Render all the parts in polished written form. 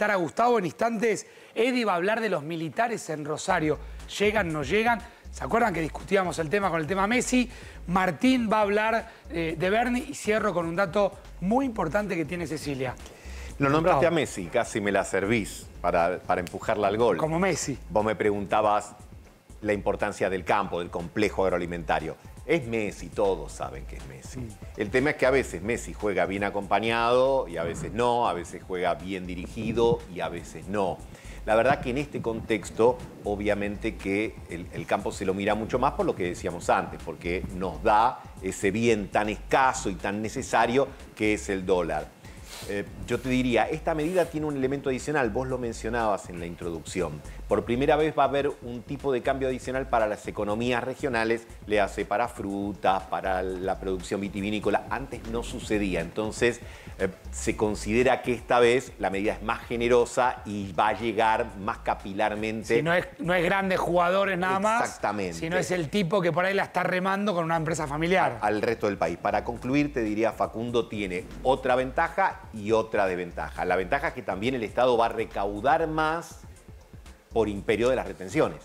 A Gustavo en instantes. Eddie va a hablar de los militares en Rosario. ¿Llegan, no llegan? ¿Se acuerdan que discutíamos el tema con el tema Messi? Martín va a hablar de Berni y cierro con un dato muy importante que tiene Cecilia. Lo nombraste a Messi, casi me la servís para empujarla al gol. Como Messi. Vos me preguntabas la importancia del campo, del complejo agroalimentario. Es Messi, todos saben que es Messi. El tema es que a veces Messi juega bien acompañado y a veces no, a veces juega bien dirigido y a veces no. La verdad que en este contexto, obviamente que el campo se lo mira mucho más por lo que decíamos antes, porque nos da ese bien tan escaso y tan necesario que es el dólar. Yo te diría, esta medida tiene un elemento adicional, vos lo mencionabas en la introducción. Por primera vez va a haber un tipo de cambio adicional para las economías regionales, le hace para frutas, para la producción vitivinícola. Antes no sucedía, entonces se considera que esta vez la medida es más generosa y va a llegar más capilarmente. Si no es grandes jugadores nada más. Exactamente. Si no es el tipo que por ahí la está remando con una empresa familiar. Al resto del país. Para concluir, te diría, Facundo tiene otra ventaja y otra desventaja. La ventaja es que también el Estado va a recaudar más por imperio de las retenciones,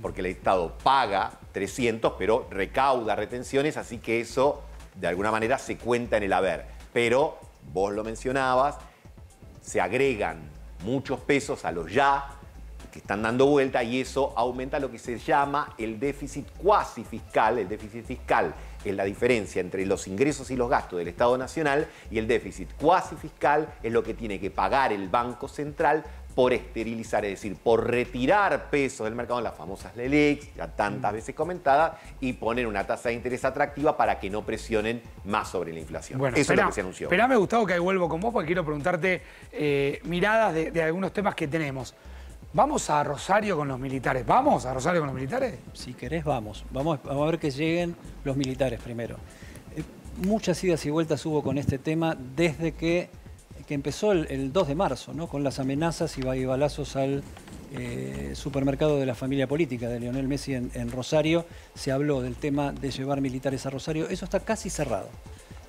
porque el Estado paga 300, pero recauda retenciones, así que eso, de alguna manera, se cuenta en el haber. Pero, vos lo mencionabas, se agregan muchos pesos a los ya que están dando vuelta y eso aumenta lo que se llama el déficit cuasi fiscal. El déficit fiscal es la diferencia entre los ingresos y los gastos del Estado Nacional y el déficit cuasi fiscal es lo que tiene que pagar el Banco Central por esterilizar, es decir, por retirar pesos del mercado, las famosas Leliqs, ya tantas veces comentadas, y poner una tasa de interés atractiva para que no presionen más sobre la inflación. Bueno, eso es lo que se anunció. Esperame, Gustavo, que ahí vuelvo con vos porque quiero preguntarte miradas de algunos temas que tenemos. ¿Vamos a Rosario con los militares? ¿Vamos a Rosario con los militares? Si querés, vamos. Vamos a ver que lleguen los militares primero. Muchas idas y vueltas hubo con este tema desde que empezó el 2 de marzo, ¿no? Con las amenazas y balazos al supermercado de la familia política de Lionel Messi en Rosario. Se habló del tema de llevar militares a Rosario. Eso está casi cerrado.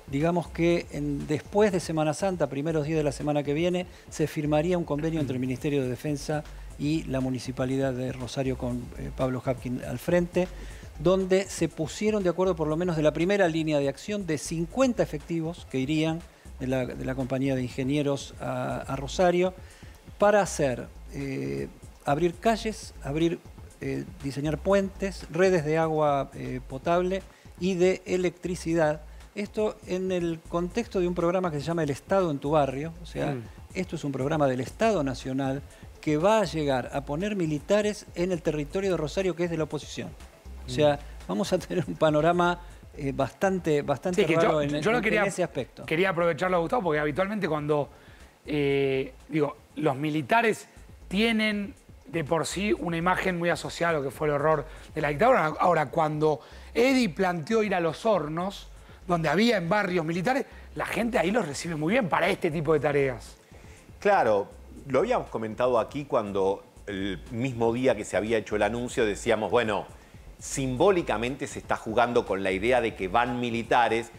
Digamos que después de Semana Santa, primeros días de la semana que viene, se firmaría un convenio entre el Ministerio de Defensa y la Municipalidad de Rosario con Pablo Javkin al frente, donde se pusieron de acuerdo por lo menos de la primera línea de acción de 50 efectivos que irían de la compañía de ingenieros a Rosario para hacer, abrir calles, diseñar puentes, redes de agua potable y de electricidad. Esto en el contexto de un programa que se llama El Estado en tu Barrio, o sea, esto es un programa del Estado Nacional que va a llegar a poner militares en el territorio de Rosario que es de la oposición. O sea, vamos a tener un panorama bastante raro en ese aspecto. Quería aprovecharlo, Gustavo, porque habitualmente cuando, los militares tienen de por sí una imagen muy asociada a lo que fue el horror de la dictadura. Ahora, cuando Eddie planteó ir a Los Hornos, donde había en barrios militares, la gente ahí los recibe muy bien para este tipo de tareas. Claro, lo habíamos comentado aquí cuando el mismo día que se había hecho el anuncio decíamos, bueno, simbólicamente se está jugando con la idea de que van militares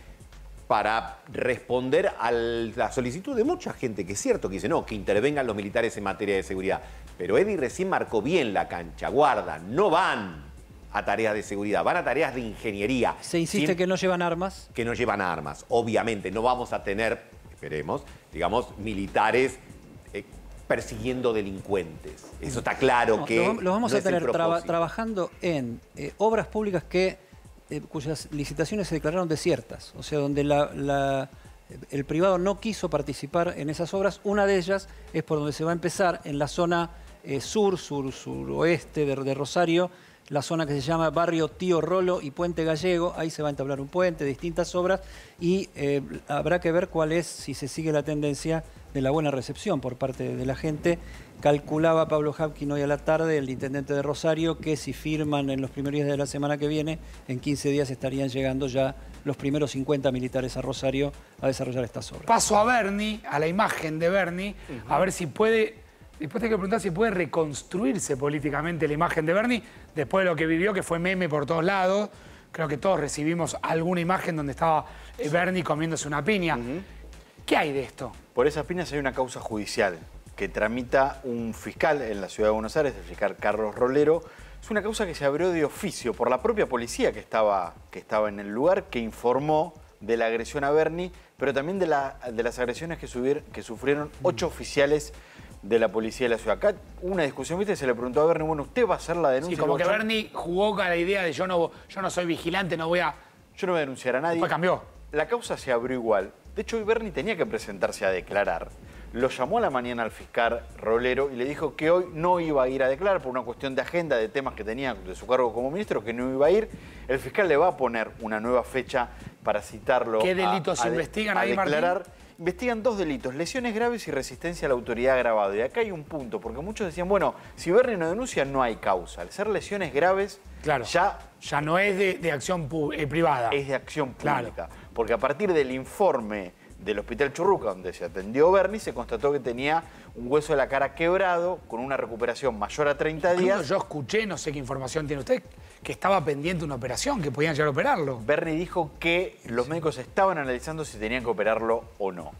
para responder a la solicitud de mucha gente, que es cierto que dice, no, que intervengan los militares en materia de seguridad. Pero Eddie recién marcó bien la cancha, guarda, no van a tareas de seguridad, van a tareas de ingeniería. Se insiste que no llevan armas. Que no llevan armas, obviamente. No vamos a tener, esperemos, digamos, militares persiguiendo delincuentes. Eso está claro que los vamos a tener trabajando en obras públicas cuyas licitaciones se declararon desiertas. O sea, donde el privado no quiso participar en esas obras. Una de ellas es por donde se va a empezar, en la zona suroeste de Rosario, la zona que se llama Barrio Tío Rolo y Puente Gallego. Ahí se va a entablar un puente, distintas obras y habrá que ver cuál es, si se sigue la tendencia de la buena recepción por parte de la gente. Calculaba Pablo Javkin hoy a la tarde, el intendente de Rosario, que si firman en los primeros días de la semana que viene, en 15 días estarían llegando ya los primeros 50 militares a Rosario a desarrollar estas obras. Paso a Berni, a la imagen de Berni, a ver si puede... Después te hay que preguntar si puede reconstruirse políticamente la imagen de Berni después de lo que vivió, que fue meme por todos lados. Creo que todos recibimos alguna imagen donde estaba Berni comiéndose una piña. ¿Qué hay de esto? Por esas piñas hay una causa judicial que tramita un fiscal en la Ciudad de Buenos Aires, el fiscal Carlos Rolero. Es una causa que se abrió de oficio por la propia policía que estaba en el lugar, que informó de la agresión a Berni, pero también de las agresiones que sufrieron 8 oficiales de la policía de la ciudad. Acá una discusión, ¿viste? Se le preguntó a Berni, bueno, ¿usted va a hacer la denuncia? Sí, como que Berni jugó con la idea de yo no soy vigilante, no voy a... Yo no voy a denunciar a nadie. Después cambió. La causa se abrió igual. De hecho, hoy Berni tenía que presentarse a declarar. Lo llamó a la mañana al fiscal Rolero y le dijo que hoy no iba a ir a declarar por una cuestión de agenda, de temas que tenía de su cargo como ministro, que no iba a ir. El fiscal le va a poner una nueva fecha para citarlo. ¿Qué delitos investigan ahí, declarar, Martín? Investigan 2 delitos, lesiones graves y resistencia a la autoridad agravada. Y acá hay un punto, porque muchos decían, bueno, si Berni no denuncia, no hay causa. Al ser lesiones graves, claro, ya no es de acción privada. Es de acción pública. Claro. Porque a partir del informe del Hospital Churruca, donde se atendió Berni, se constató que tenía un hueso de la cara quebrado, con una recuperación mayor a 30 días. Yo escuché, no sé qué información tiene usted, que estaba pendiente una operación, que podían llegar a operarlo. Berni dijo que los médicos estaban analizando si tenían que operarlo o no.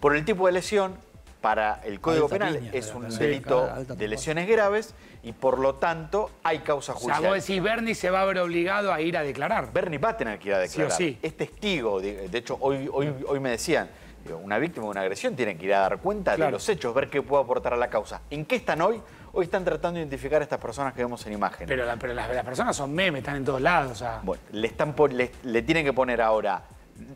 Por el tipo de lesión, para el Código Penal es un delito de lesiones graves y por lo tanto hay causa judicial. O sea, vos decís, Berni se va a ver obligado a ir a declarar. Berni va a tener que ir a declarar. Sí o sí. Es testigo. De hecho, hoy me decían, una víctima de una agresión tiene que ir a dar cuenta, claro, de los hechos, ver qué puede aportar a la causa. ¿En qué están hoy? Hoy están tratando de identificar a estas personas que vemos en imagen. Pero las personas son memes, están en todos lados. O sea. Bueno, le tienen que poner ahora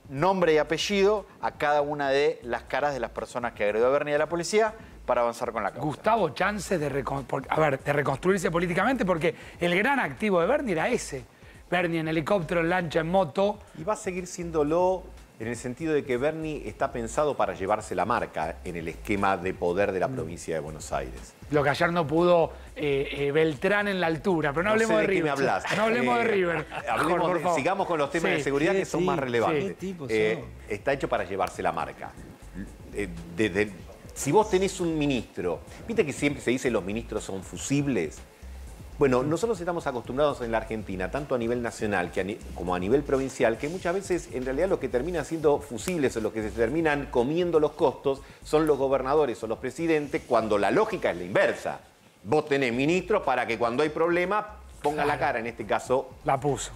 nombre y apellido a cada una de las caras de las personas que agredió a Berni y a la policía para avanzar con la causa. Gustavo, chances de reconstruirse políticamente, porque el gran activo de Berni era ese. Berni en helicóptero, en lancha, en moto. Y va a seguir siéndolo en el sentido de que Berni está pensado para llevarse la marca en el esquema de poder de la provincia de Buenos Aires. Lo que ayer no pudo Beltrán en la altura, pero no hablemos de River. No hablemos de River. Sigamos con los temas de seguridad que son más relevantes. Está hecho para llevarse la marca. Si vos tenés un ministro, viste que siempre se dice los ministros son fusibles. Bueno, nosotros estamos acostumbrados en la Argentina, tanto a nivel nacional como a nivel provincial, que muchas veces en realidad los que terminan siendo fusibles o los que se terminan comiendo los costos son los gobernadores o los presidentes, cuando la lógica es la inversa. Vos tenés ministros para que cuando hay problema ponga la cara, en este caso... La puso.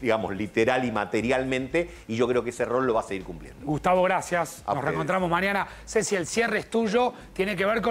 Digamos, literal y materialmente, y yo creo que ese rol lo va a seguir cumpliendo. Gustavo, gracias. Nos reencontramos mañana. Ceci, el cierre es tuyo, tiene que ver con...